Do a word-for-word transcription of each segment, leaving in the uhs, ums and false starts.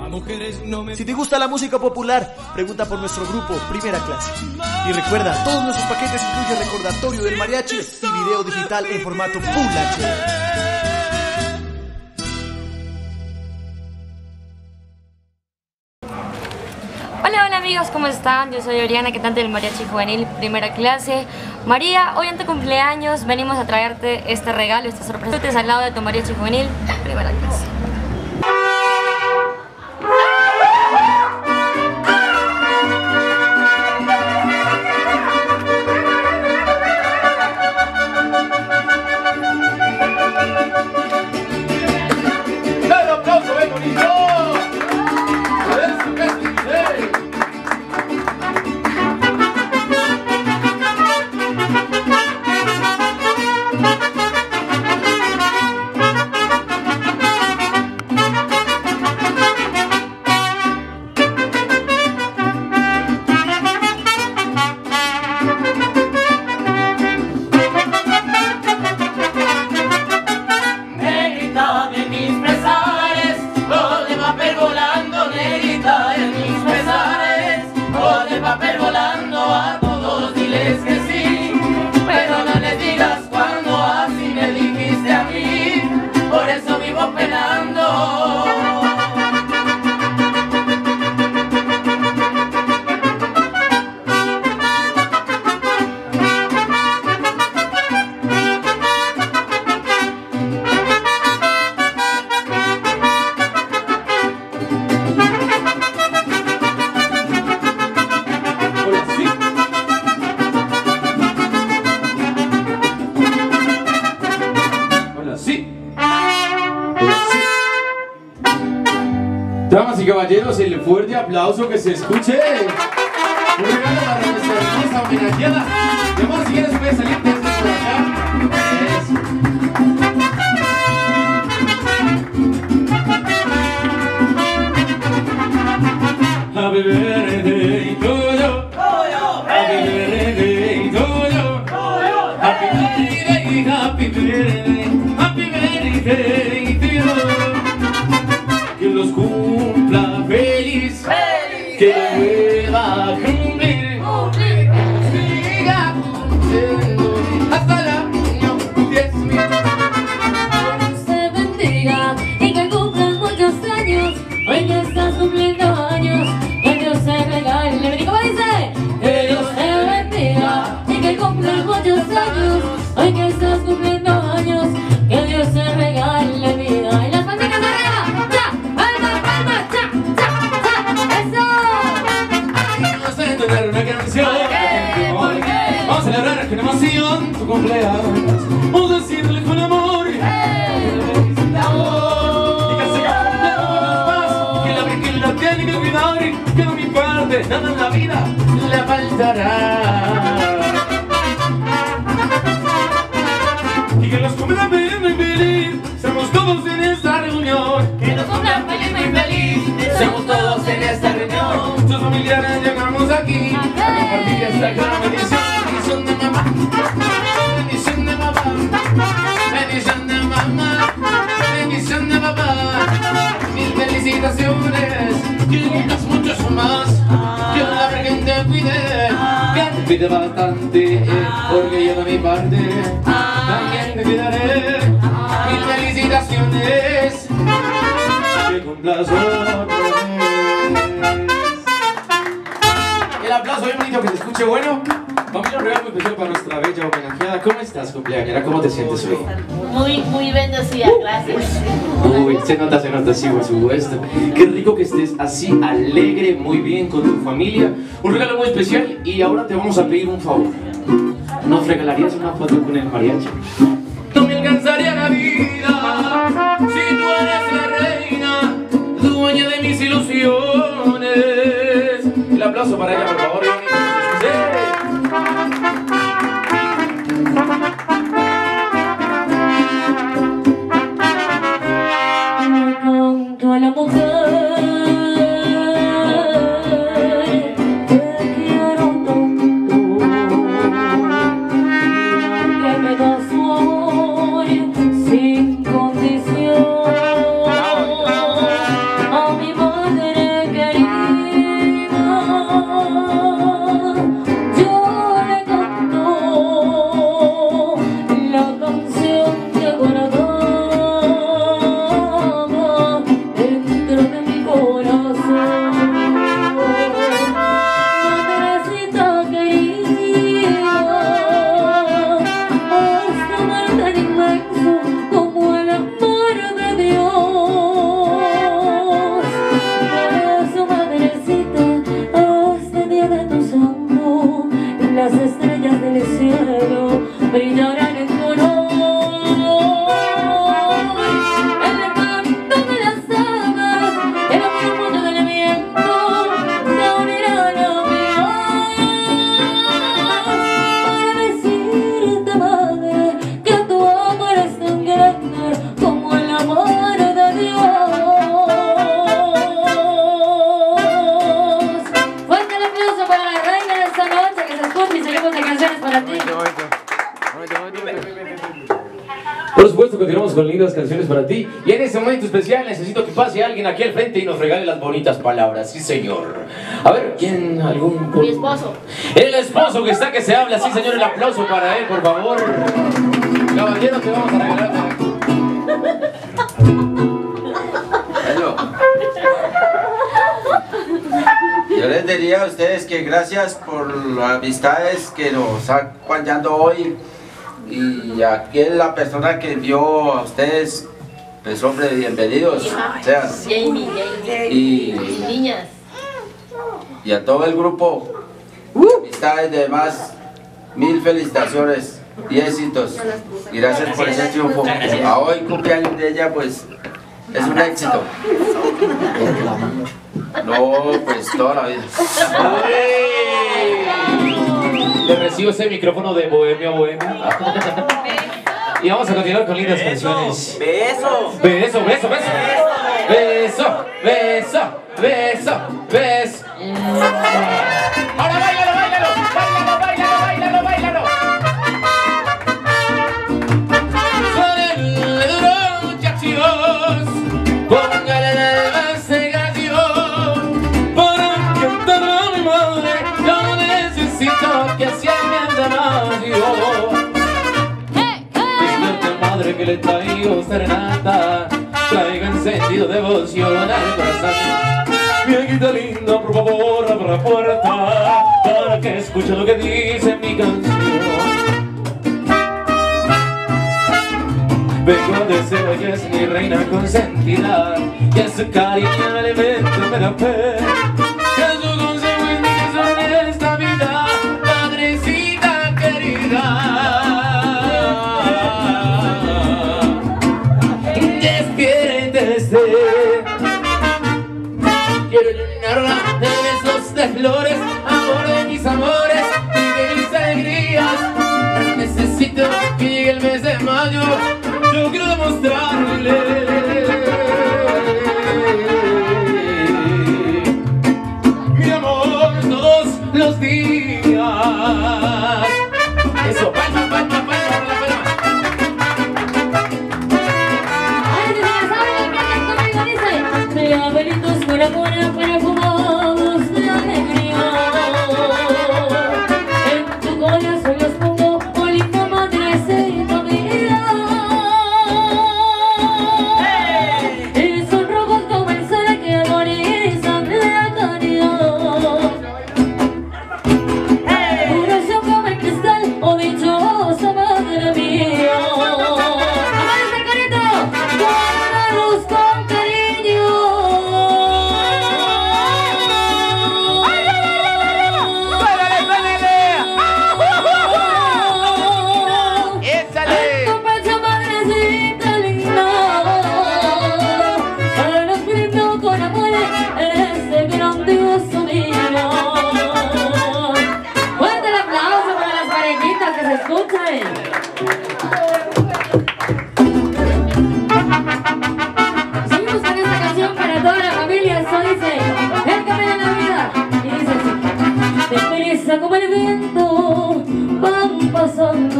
A mujeres no me... Si te gusta la música popular, pregunta por nuestro grupo Primera Clase. Y recuerda, todos nuestros paquetes incluyen recordatorio del mariachi y video digital en formato Full H D. Hola, hola amigos, ¿cómo están? Yo soy Oriana, cantante del Mariachi Juvenil Primera Clase. María, hoy en tu cumpleaños venimos a traerte este regalo, esta sorpresa. Tú al lado de tu Mariachi Juvenil Primera Clase. Damas y caballeros, el fuerte aplauso que se escuche. Un regalo para nuestra hermosa homenajeada. Mi amor, si quieres puedes salir de esto por acá. A beber de tuyo, a beber de tuyo. Happy birthday, happy birthday, happy birthday to you. Que los cumpla feliz, feliz. Que vuelva a cumplir, cumplir. Que siga cumpliendo hasta el año diez mil. Que se bendiga y que cumplan muchos años. Hoy que estás cumpliendo años, que Dios te regale. ¿Cómo dice? Que Dios te bendiga y que cumplan muchos años. Hoy que estás cumpliendo años, que Dios te regale vida. Y las palmitas arriba, cha, alma, palma, cha, cha, cha, eso. Vamos a entonar una canción. ¿Por qué? ¿Por qué? Vamos a celebrar con emoción tu cumpleaños. Vamos a decirle con amor. ¡Hey! ¡Oh! Y que se cumpla una más. Que la virginidad tiene que cuidar. Que no me importe nada en la vida, la faltará. Que nos cumplan feliz, muy feliz, seamos todos en esta reunión. Que nos cumplan feliz, muy feliz, seamos todos en esta reunión. Muchos familiares llegamos aquí, a compartir esta gran bendición. Bendición de mamá, bendición de papá, bendición de mamá, bendición de papá. Mil felicitaciones, que tengas muchos más. Que la Virgen te cuide, que te cuide bastante, porque yo de mi parte también te cuidaré. Mil felicitaciones, que cumplas otra vez. El aplauso bien bonito, que se escuche bueno. Vamos a un regalo muy especial para nuestra bella homenajeada. ¿cómo estás, cumpleañera? ¿Cómo te sientes hoy? Muy, muy bendecida, gracias. Uy, se nota, se nota, sí, por supuesto. Qué rico que estés así, alegre, muy bien con tu familia. Un regalo muy especial y ahora te vamos a pedir un favor. ¿Nos regalarías una foto con el mariachi? No me alcanzaría la vida si tú eres la reina, dueña de mis ilusiones. El aplauso para ella, por favor. A la mujer te quiero tanto, que me da su amor sin condición. A mi madre querida yo le canto la canción que guardo con lindas canciones para ti. Y en este momento especial necesito que pase alguien aquí al frente y nos regale las bonitas palabras. Sí, señor. A ver, ¿quién? ¿Algún? Mi esposo. El esposo que está que se habla. Sí, señor, el aplauso para él, por favor. Caballero, te vamos a regalar. Yo les diría a ustedes que gracias por las amistades que nos están acompañando hoy. Y aquí es la persona que envió a ustedes, pues hombre, bienvenidos. O sea, Jamie, Jamie. Y, y niñas. Y a todo el grupo. Amistades de más, mil felicitaciones y éxitos. Y gracias por ese triunfo. A hoy cumpleaños de ella, pues es un éxito. No, pues toda la vida. Le recibo ese micrófono de Bohemia Bohemia. Y vamos a continuar con lindas canciones. Beso, beso, beso, beso, beso, beso, beso, beso. Ahora báilalo, báilalo, báilalo, báilalo, báilalo, báilalo. Suérenle duro, muchachos, póngale la vacilación, porque todo mi madre yo necesito que sea mi amor. Que le traigo serenata, traigo encendido devoción al corazón. Viejita linda, por favor, abre la puerta para que escuche lo que dice mi canción. Vengo de cero y es mi reina consentida, y a su cariño alimento me da fe. Y a su consejo es mi tesoro en esta vida, madrecita querida. Quiero llenarla de besos, de flores, amor de mis amores y de mis alegrías. Necesito que llegue el mes de mayo, yo quiero demostrarle mi amor todos los días. Eso, palma, palma, palma. Abelitos fuera fuera perfumados de alegría. En tu corazón los pongo, oh linda madrecita mía. Y son rojos como el sol que amoriza de la caridad. Corazón como el cristal, oh dichosa madre.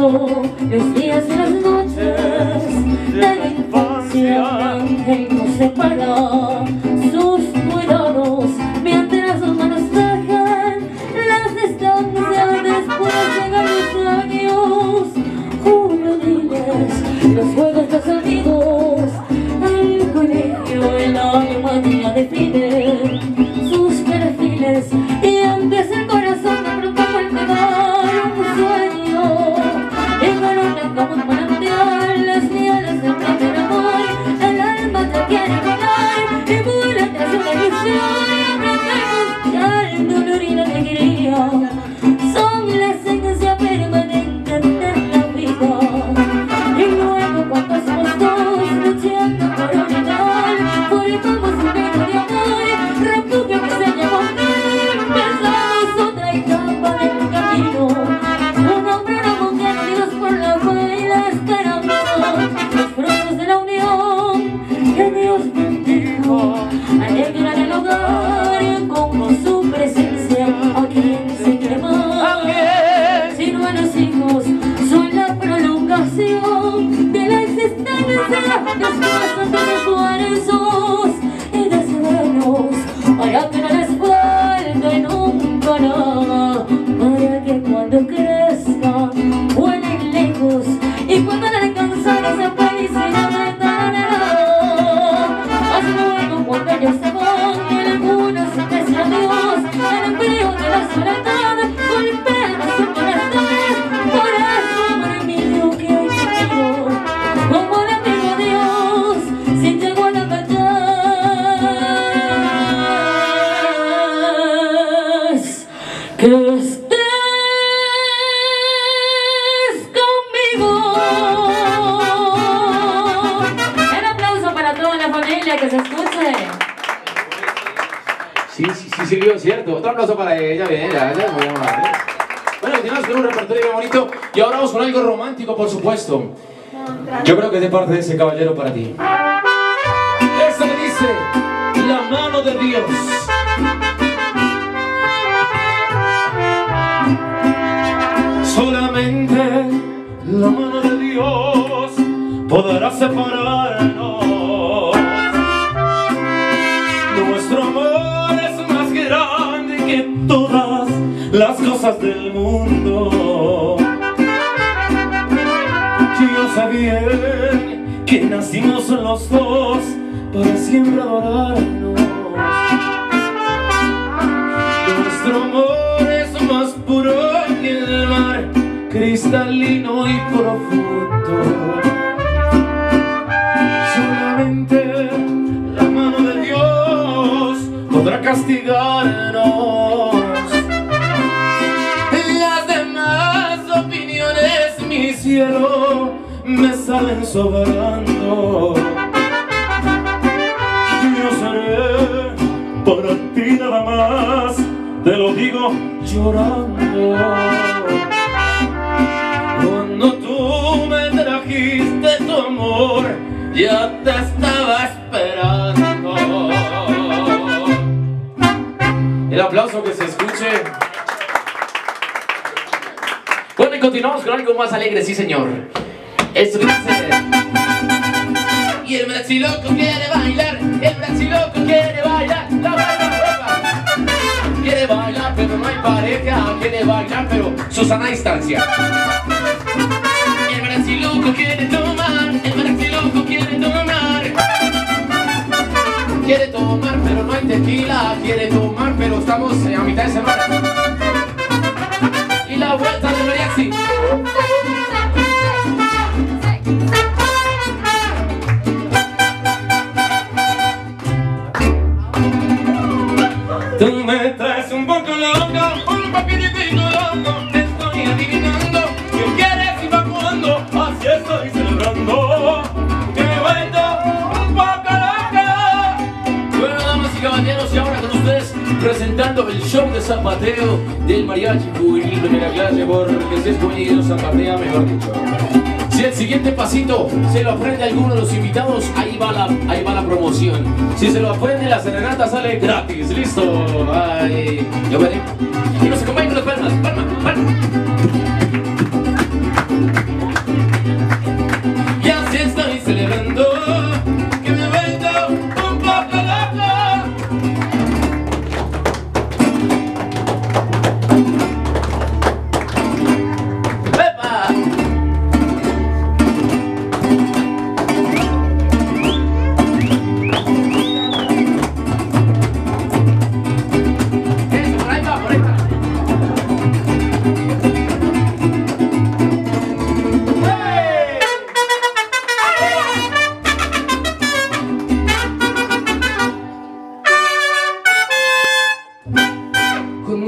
pasó los días y las noches de la infancia que nos separó. Sus cuidados mientras sus manos dejan las distancias después llegan los años juveniles, los juegos, los amigos, el colegio y la humanidad definen sus perfiles. Y antes el corazón me brota por pegar un sueño y colocan como un manantial las mieles del primer amor. El alma te quiere volar y vuela tras una ilusión. Abraza el dolor y la alegría son la esencia permanente de la vida. Y luego cuando somos dos luchando por olvidar, formamos un reino de amor, refugio que se llama un alegrar el hogar con su presencia. ¿A quién se quiere más? Si no a los hijos, son la prolongación de la existencia. Los pasos de esfuerzos y desvelos para que no les falte nunca nada, para que cuando crezcan vuelen lejos y cuando la alcanzaron se parecen a la eternidad. Cuando ellos se van, en algunos se mecen amigos, el empleo de la soledad golpea su corazón. Por eso, amor mío, que hoy te quiero como le pido a Dios, si llego a la paz, que estés conmigo. Un aplauso para toda la familia que se escucha. Sí, sí, sí sirvió, cierto. Otro aplauso para ella, bien, ya, ya, muy amable. Bueno, continuamos con un repertorio bien bonito y ahora vamos con algo romántico, por supuesto. Yo creo que es de parte de ese caballero para ti. Eso le dice la mano de Dios. Solamente la mano de Dios podrá separarnos. Nuestro amor es más grande que todas las cosas del mundo. Yo sabía que nacimos los dos para siempre adorarnos. Nuestro amor es más puro que el mar, cristalino y profundo. Podrá castigarnos. Las demás opiniones, mi cielo, me salen sobrando. Yo seré para ti nada más, te lo digo llorando. Cuando tú me trajiste tu amor, ya te estaba esperando. El aplauso que se escuche. Bueno, y continuamos con algo más alegre, sí señor. Esto que dice. Y el braziloco quiere bailar, el braziloco quiere bailar, la baila, ropa. Quiere bailar pero no hay pareja, quiere bailar pero Susana a distancia. El braziloco quiere tomar, el braziloco quiere tomar. Quiere tomar pero no hay tequila, quiere tomar pero estamos a mitad de semana. Y la vuelta de Mariachi. Tú me traes un poco loco, un papirito loco, te estoy adivinando. ¿Qué quieres y pa' cuándo? Así estoy celebrando. Caballeros, y ahora con ustedes presentando el show de zapateo del Mariachi Juvenil Primera Clase, porque si es bonito, zapatea mejor dicho. Si el siguiente pasito se lo aprende alguno de los invitados, ahí va la, ahí va la promoción. Si se lo aprende, la serenata sale gratis, listo. Ay, ya veré. Y nos acompañan con las palmas, palmas, palmas.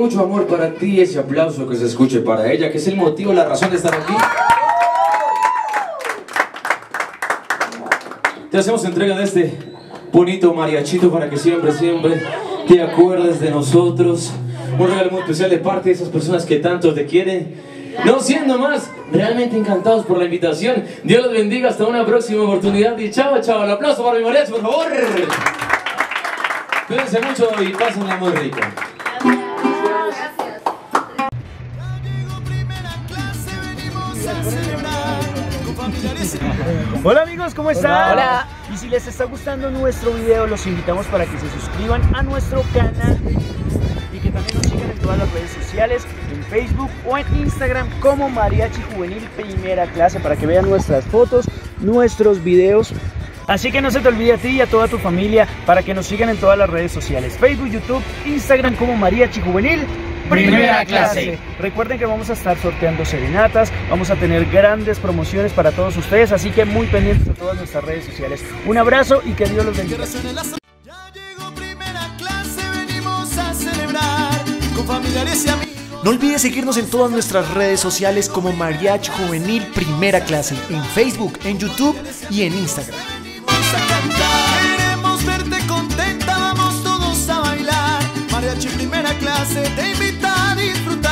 mucho amor para ti, ese aplauso que se escuche para ella, que es el motivo, la razón de estar aquí. Te hacemos entrega de este bonito mariachito para que siempre, siempre te acuerdes de nosotros. Un regalo muy especial de parte de esas personas que tanto te quieren. No siendo más, realmente encantados por la invitación. Dios los bendiga, hasta una próxima oportunidad. Y chao, chao. El aplauso para mi mariachi, por favor. Cuídense mucho y pásenla muy rico. Hola amigos, ¿cómo están? Hola. Y si les está gustando nuestro video, los invitamos para que se suscriban a nuestro canal y que también nos sigan en todas las redes sociales, en Facebook o en Instagram como Mariachi Juvenil Primera Clase, para que vean nuestras fotos, nuestros videos. Así que no se te olvide a ti y a toda tu familia para que nos sigan en todas las redes sociales, Facebook, YouTube, Instagram como Mariachi Juvenil Primera clase. Recuerden que vamos a estar sorteando serenatas, vamos a tener grandes promociones para todos ustedes, así que muy pendientes a todas nuestras redes sociales. Un abrazo y que Dios los bendiga. Ya llegó Primera Clase, venimos a celebrar con familiares y amigos. No olvides seguirnos en todas nuestras redes sociales como Mariachi Juvenil Primera Clase, en Facebook, en YouTube y en Instagram. Venimos a cantar, queremos verte contenta, vamos todos a bailar. Mariachi Primera Clase te invita a disfrutar.